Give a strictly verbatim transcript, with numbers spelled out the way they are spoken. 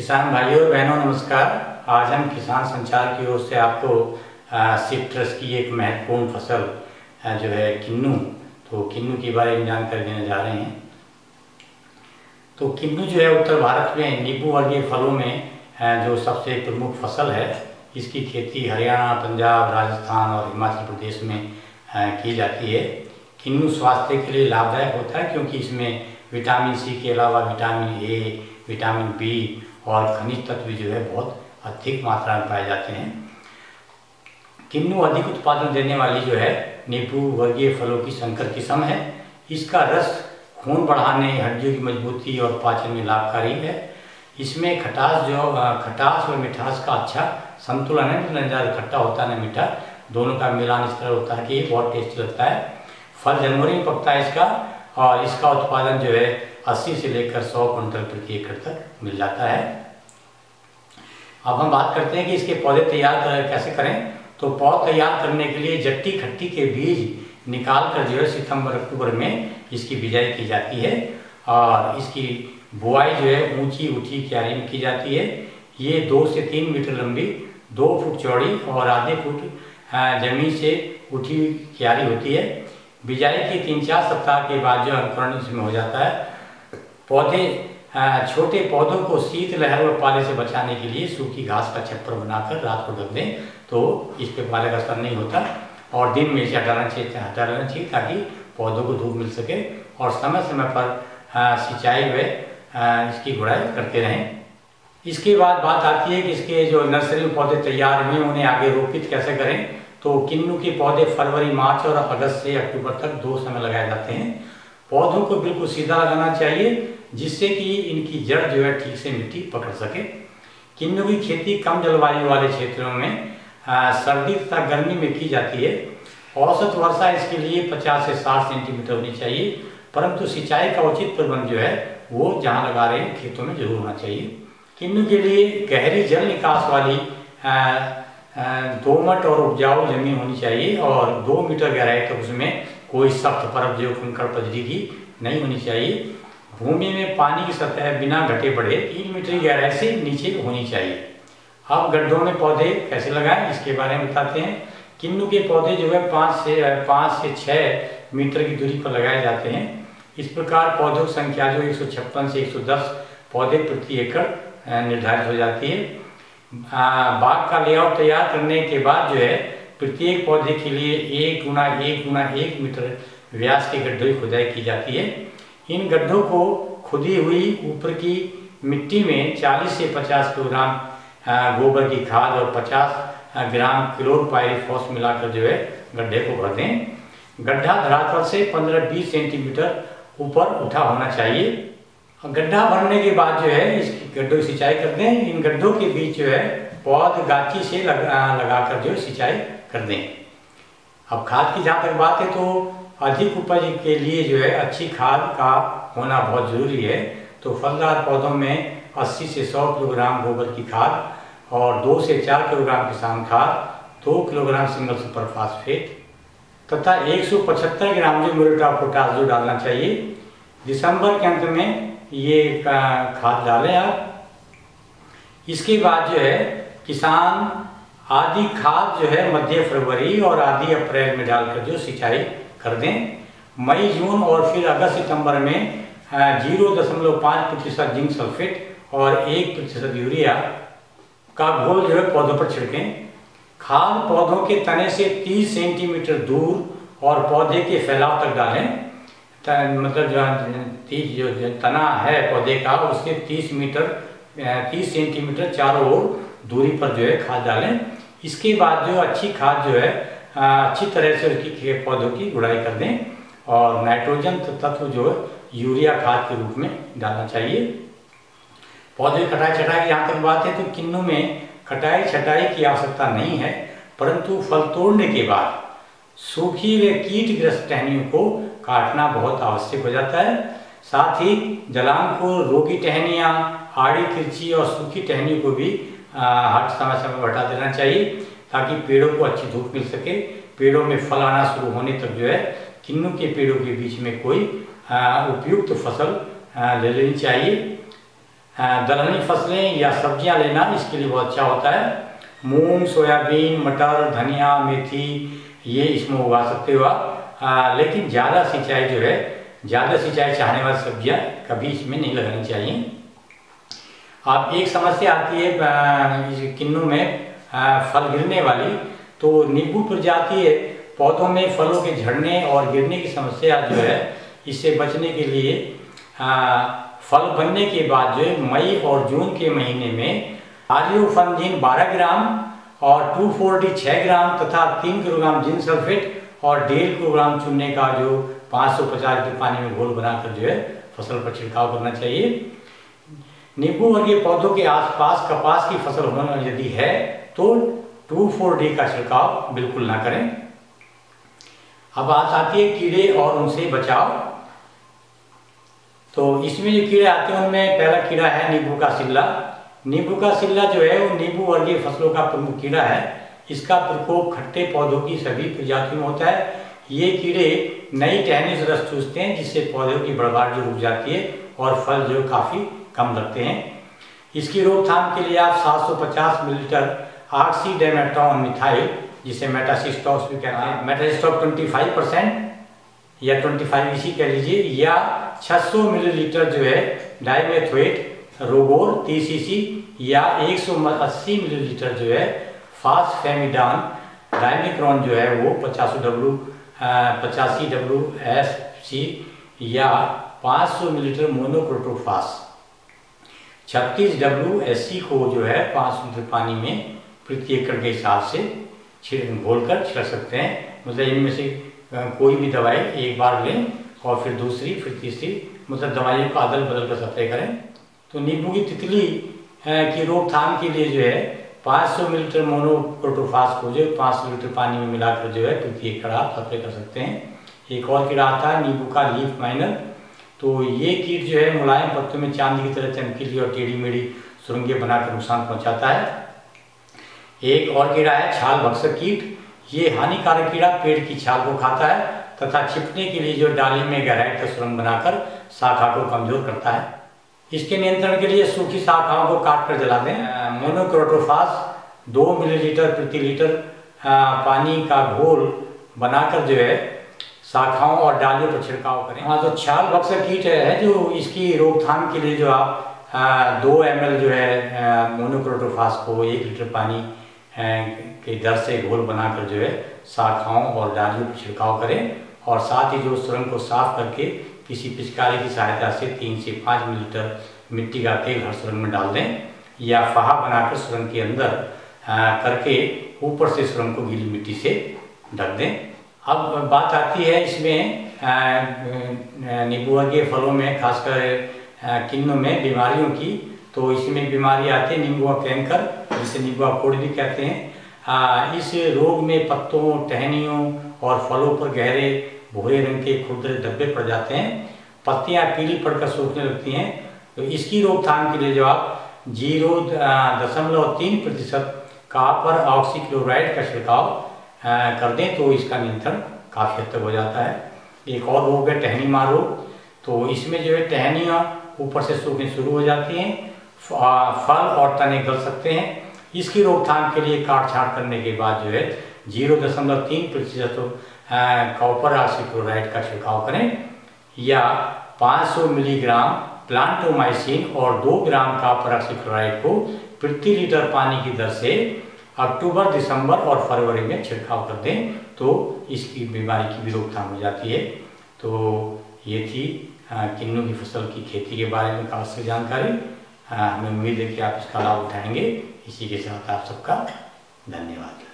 किसान भाइयों और बहनों नमस्कार। आज हम किसान संचार की ओर से आपको सिट्रस की एक महत्वपूर्ण फसल जो है किन्नू, तो किन्नू के बारे में जानकारी देने जा रहे हैं। तो किन्नू जो है उत्तर भारत में नींबू वर्गीय फलों में जो सबसे प्रमुख फसल है। इसकी खेती हरियाणा, पंजाब, राजस्थान और हिमाचल प्रदेश में की जाती है। किन्नू स्वास्थ्य के लिए लाभदायक होता है क्योंकि इसमें विटामिन सी के अलावा विटामिन ए, विटामिन बी और खनिज तत्व जो है बहुत अधिक मात्रा में पाए जाते हैं। किन्नू अधिक उत्पादन देने वाली जो है नींबू वर्गीय फलों की संकर किस्म है। इसका रस खून बढ़ाने, हड्डियों की मजबूती और पाचन में लाभकारी है। इसमें खटास जो खटास और मिठास का अच्छा संतुलन है, न ज़्यादा खट्टा होता है न मीठा, दोनों का मिलान इस तरह होता है कि बहुत टेस्टी लगता है। फल जनवरी में पकता है इसका और इसका उत्पादन जो है अस्सी से लेकर सौ कुंटल प्रति एकड़ तक मिल जाता है। अब हम बात करते हैं कि इसके पौधे तैयार कर, कैसे करें। तो पौध तैयार करने के लिए जट्टी खट्टी के बीज निकाल कर जो है सितम्बर अक्टूबर में इसकी बिजाई की जाती है और इसकी बुआई जो है ऊंची ऊंची क्यारी में की जाती है। ये दो से तीन मीटर लंबी, दो फुट चौड़ी और आधे फुट जमीन से उठी क्यारी होती है। बिजाई के तीन चार सप्ताह के बाद जो अंकुरण इसमें हो जाता है। पौधे छोटे पौधों को शीतलहर और पाले से बचाने के लिए सूखी घास का छप्पर बनाकर रात को ढक दें, तो इस पर पाले का असर नहीं होता और दिन में इसे हटाना चाहिए हटा लेना चाहिए ताकि पौधों को धूप मिल सके और समय समय पर सिंचाई वे इसकी गुड़ाई करते रहें। इसके बाद बात आती है कि इसके जो नर्सरी में पौधे तैयार हुए उन्हें आगे रोपित कैसे करें। तो किन्नू के पौधे फरवरी, मार्च और अगस्त से अक्टूबर तक दो समय लगाए जाते हैं। पौधों को बिल्कुल सीधा लगाना चाहिए जिससे कि इनकी जड़ जो है ठीक से मिट्टी पकड़ सके। किन्नू की खेती कम जलवायु वाले क्षेत्रों में आ, सर्दी तथा गर्मी में की जाती है। औसत वर्षा इसके लिए पचास से साठ सेंटीमीटर होनी चाहिए, परंतु सिंचाई का उचित प्रबंध जो है वो जहाँ लगा रहे हैं खेतों में जरूर होना चाहिए। किन्नू के लिए गहरी जल निकास वाली आ, आ, दोमट और उपजाऊ जमीन होनी चाहिए और दो मीटर गहराई तक, तो उसमें कोई सख्त परत जो कंकड़ पजरी की नहीं होनी चाहिए। भूमि में पानी की सतह बिना घटे बढ़े तीन मीटर गहराई से नीचे होनी चाहिए। अब गड्ढों में पौधे कैसे लगाएं इसके बारे में बताते हैं। किन्नू के पौधे जो है पाँच से पाँच से छः मीटर की दूरी पर लगाए जाते हैं। इस प्रकार पौधों की संख्या जो एक सौ छप्पन से एक सौ दस पौधे प्रति एकड़ निर्धारित हो जाती है। बाग का लेआउट तैयार करने के बाद जो है प्रत्येक पौधे के लिए एक गुना एक गुना एक मीटर व्यास के गड्ढे की खुदाई की जाती है। इन गड्ढों को खुदी हुई ऊपर की मिट्टी में चालीस से पचास किलोग्राम गोबर की खाद और पचास ग्राम क्लोरपायरिफोस मिलाकर जो है गड्ढे को भर दें। गड्ढा धरातल से पंद्रह बीस सेंटीमीटर ऊपर उठा होना चाहिए। गड्ढा भरने के बाद जो है इस गड्ढों की सिंचाई कर दें। इन गड्ढों के बीच जो है पौध गाची से लगा लगाकर जो सिंचाई कर दें। अब खाद की जहाँ तक बात है तो अधिक उपज के लिए जो है अच्छी खाद का होना बहुत जरूरी है। तो फलदार पौधों में अस्सी से सौ किलोग्राम गोबर की खाद और दो से चार किलोग्राम किसान खाद, दो किलोग्राम सिंगल सुपरफास्ट तथा एक सौ पचहत्तर ग्राम जो मेरेटा पोटास जो डालना चाहिए। दिसंबर के अंत में ये खाद डालें आप। इसके बाद जो है किसान आधी खाद जो है मध्य फरवरी और आधी अप्रैल में डालकर जो सिंचाई कर दें। मई, जून और फिर अगस्त सितंबर में जीरो दशमलव पाँच प्रतिशत जिंक सल्फेट और एक प्रतिशत यूरिया का घोल जो है पौधों पर छिड़कें। खाद पौधों के तने से तीस सेंटीमीटर दूर और पौधे के फैलाव तक डालें। तन, मतलब जो तीस जो तना है पौधे का उसके तीस मीटर तीस सेंटीमीटर चारों ओर दूरी पर जो है खाद डालें। इसके बाद जो अच्छी खाद जो है अच्छी तरह से उसकी पौधों की गुड़ाई कर दें और नाइट्रोजन तत्व जो है यूरिया खाद के रूप में डालना चाहिए। पौधे कटाई छटाई की यहाँ तक बात है तो किन्नू में कटाई छटाई की आवश्यकता नहीं है, परंतु फल तोड़ने के बाद सूखी व कीटग्रस्त टहनियों को काटना बहुत आवश्यक हो जाता है। साथ ही जलांकुर, रोगी टहनियाँ, आड़ी तिरछी और सूखी टहनियों को भी हर समय समय पर हटा देना चाहिए ताकि पेड़ों को अच्छी धूप मिल सके। पेड़ों में फल आना शुरू होने तक जो है किन्नू के पेड़ों के बीच में कोई उपयुक्त फसल ले लेनी चाहिए। दलहनी फसलें या सब्जियां लेना इसके लिए बहुत अच्छा होता है। मूंग, सोयाबीन, मटर, धनिया, मेथी ये इसमें उगा सकते हो आप, लेकिन ज़्यादा सिंचाई जो है, ज़्यादा सिंचाई चाहने वाली सब्जियां कभी इसमें नहीं लगानी चाहिए। अब एक समस्या आती है किन्नू में फल गिरने वाली, तो नींबू प्रजातीय पौधों में फलों के झड़ने और गिरने की समस्या जो है, इससे बचने के लिए फल बनने के बाद जो है मई और जून के महीने में आजिओफंजिन बारह ग्राम और दो सौ छियालीस ग्राम तथा तीन किलोग्राम जिंक सल्फेट और डेढ़ किलोग्राम चूने का जो पाँच सौ पचास के पानी में घोल बनाकर जो है फसल पर छिड़काव करना चाहिए। नींबू वर्गीय पौधों के आसपास कपास की फसल होना यदि है तो दो चार डी का छिड़काव बिल्कुल ना करें। अब बात आती है कीड़े और उनसे बचाव। तो इसमें जो कीड़े आते हैं उनमें पहला कीड़ा है नींबू का सिल्ला। नींबू का सिल्ला जो है वो नींबू वर्गीय फसलों का प्रमुख कीड़ा है। इसका प्रकोप खट्टे पौधों की सभी प्रजातियों में होता है। ये कीड़े नई टहनी से रस चूसते हैं, जिससे पौधों की बढ़वाहट जो रुक जाती है और फल जो काफ़ी कम लगते हैं। इसकी रोकथाम के लिए आप सात सौ पचास मिलीलीटर आर सी डायमेट्रॉन मिथाइल, जिसे मेटासिस्टॉक्स भी कहते हैं, मेटास्टॉक पच्चीस परसेंट या पच्चीस इसी कह लीजिए, या छह सौ मिलीलीटर जो है डायमेथोट रोगोर तीस सीसी या एक सौ अस्सी मिलीलीटर जो है फास फेमिडॉन डायमिक्रोन जो है वो पचास डब्ल्यू पचासी डब्ल्यू एस सी या पाँच सौ मिलीलीटर मोनोक्रोट्रोफास छत्तीस डब्ल्यू एस सी को जो है पाँच सौ मिलीलीटर पानी में प्रति एकड़ के हिसाब से घोल कर छिड़क सकते हैं। मतलब इनमें से कोई भी दवाई एक बार लें और फिर दूसरी, फिर तीसरी, मतलब दवाइयों का अदल बदल कर सप्लाई करें। तो नींबू की तितली की रोकथाम के लिए जो है पाँच सौ मिलीलीटर मोनोक्रोट्रोफास को जो है पाँच सौ लीटर पानी में मिलाकर जो है प्रति एकड़ आप सप्लाई कर सकते हैं। एक और कीड़ा आता है नींबू का लीफ माइनर। तो ये कीट जो है मुलायम पत्तों में चांदी की तरह चमकीली और टेढ़ी मेढ़ी सुरंगें बनाकर नुकसान पहुँचाता है। एक और कीड़ा है छाल भक्षक कीट। ये हानिकारक कीड़ा पेड़ की छाल को खाता है तथा छिपने के लिए जो डाली में गहराई तक सुरंग बनाकर शाखा को कमजोर करता है। इसके नियंत्रण के लिए सूखी शाखाओं को काट कर जला दें। मोनोक्रोट्रोफास दो मिलीलीटर प्रति लीटर पानी का घोल बनाकर जो है शाखाओं और डालियों पर छिड़काव करें। हाँ, जो छाल भक्षक कीट है जो इसकी रोकथाम के लिए जो आप दो एम एल जो है मोनोक्रोट्रोफास को एक लीटर पानी के दर से घोल बनाकर जो है शाखाओं और डालियों पर छिड़काव करें और साथ ही जो सुरंग को साफ करके किसी पिचकारी की सहायता से तीन से पाँच मिलीलीटर मिट्टी का तेल हर सुरंग में डाल दें या फाहा बनाकर सुरंग के अंदर करके ऊपर से सुरंग को गीली मिट्टी से ढक दें। अब बात आती है इसमें नींबू वर्गीय फलों में, खासकर किन्नू में, बीमारियों की। तो इसमें बीमारी आती है नींबू कैंकर, जिसे नींबू कोढ़ भी कहते हैं। आ, इस रोग में पत्तों, टहनियों और फलों पर गहरे भूरे रंग के खुरदरे धब्बे पड़ जाते हैं। पत्तियां पीली पड़कर सूखने लगती हैं। तो इसकी रोकथाम के लिए जो आप जीरो दशमलव तीन प्रतिशत कापर ऑक्सीक्लोराइड का छिड़काव कर दें तो इसका नियंत्रण काफ़ी हद तक हो जाता है। एक और रोग है टहनी मार रोग। तो इसमें जो है टहनियाँ ऊपर से सूखनी शुरू हो जाती हैं, फल और तने गल सकते हैं। इसकी रोकथाम के लिए काट छाँट करने के बाद जो है जीरो दशमलव तीन प्रतिशत कॉपर ऑक्सीक्लोराइड का छिड़काव करें या पाँच सौ मिलीग्राम प्लांटोमाइसिन और दो ग्राम कॉपर ऑक्सीक्लोराइड को प्रति लीटर पानी की दर से अक्टूबर, दिसंबर और फरवरी में छिड़काव कर दें तो इसकी बीमारी की भी रोकथाम हो जाती है। तो ये थी किन्नू की फसल की खेती के बारे में खास जानकारी। हमें उम्मीद है कि आप इसका लाभ उठाएंगे। इसी के साथ आप सबका धन्यवाद।